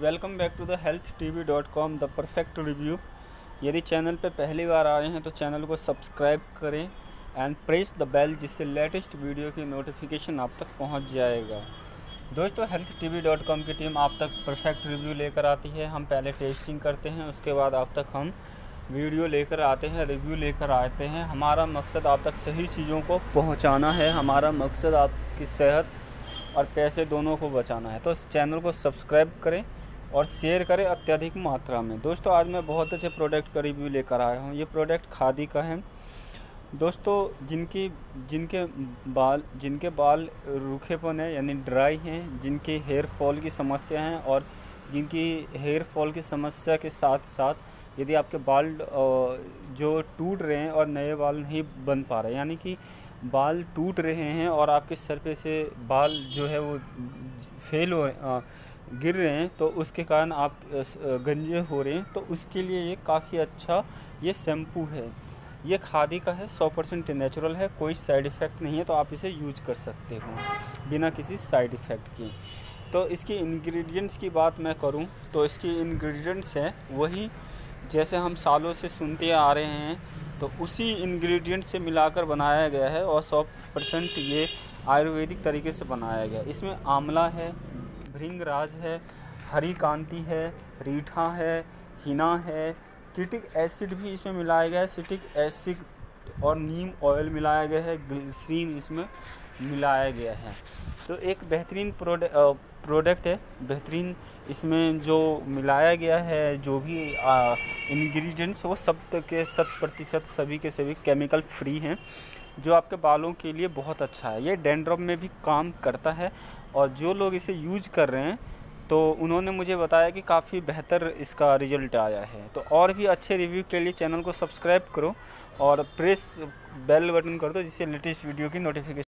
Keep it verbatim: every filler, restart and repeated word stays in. Welcome back to the health T V dot com the perfect review. यदि channel पर पहली बार आए हैं तो चैनल को सब्सक्राइब करें एंड प्रेस द बेल, जिससे लेटेस्ट वीडियो की नोटिफिकेशन आप तक पहुंच जाएगा। दोस्तों, health T V dot com की टीम आप तक परफेक्ट रिव्यू लेकर आती है। हम पहले टेस्टिंग करते हैं, उसके बाद आप तक हम वीडियो लेकर आते हैं, रिव्यू लेकर आते हैं। हमारा मकसद आप तक सही चीज़ों को पहुँचाना है। हमारा मकसद आपकी सेहत और पैसे दोनों को बचाना है। तो चैनल को सब्सक्राइब करें और शेयर करें अत्यधिक मात्रा में। दोस्तों, आज मैं बहुत अच्छे प्रोडक्ट का रिव्यू लेकर आया हूँ। ये प्रोडक्ट खादी का है। दोस्तों, जिनकी जिनके बाल जिनके बाल रूखेपन है यानी ड्राई हैं, जिनकी हेयर फॉल की समस्या है और जिनकी हेयर फॉल की समस्या के साथ साथ यदि आपके बाल जो टूट रहे हैं और नए बाल नहीं बन पा रहे, यानी कि बाल टूट रहे हैं और आपके सर पे से बाल जो है वो फेल हो गिर रहे हैं, तो उसके कारण आप गंजे हो रहे हैं, तो उसके लिए ये काफ़ी अच्छा ये शैम्पू है। ये खादी का है, सौ परसेंट नेचुरल है, कोई साइड इफ़ेक्ट नहीं है, तो आप इसे यूज कर सकते हो बिना किसी साइड इफ़ेक्ट के। तो इसकी इंग्रेडिएंट्स की बात मैं करूं तो इसकी इंग्रेडिएंट्स हैं वही जैसे हम सालों से सुनते आ रहे हैं, तो उसी इंग्रेडिएंट से मिलाकर बनाया गया है और सौ परसेंट ये आयुर्वेदिक तरीके से बनाया गया है। इसमें आंवला है, भृंगराज है, हरी कांति है, रीठा है, हिना है, सिट्रिक एसिड भी इसमें मिलाया गया है। सिट्रिक एसिड और नीम ऑयल मिलाया गया है, ग्लिसरीन इसमें मिलाया गया है। तो एक बेहतरीन प्रोडक्ट है, बेहतरीन इसमें जो मिलाया गया है, जो भी इंग्रेडिएंट्स वो सब के शत प्रतिशत सभी के सभी केमिकल फ्री हैं, जो आपके बालों के लिए बहुत अच्छा है। ये डैंड्रफ में भी काम करता है और जो लोग इसे यूज कर रहे हैं तो उन्होंने मुझे बताया कि काफ़ी बेहतर इसका रिजल्ट आया है। तो और भी अच्छे रिव्यू के लिए चैनल को सब्सक्राइब करो और प्रेस बेल बटन कर दो, जिससे लेटेस्ट वीडियो की नोटिफिकेशन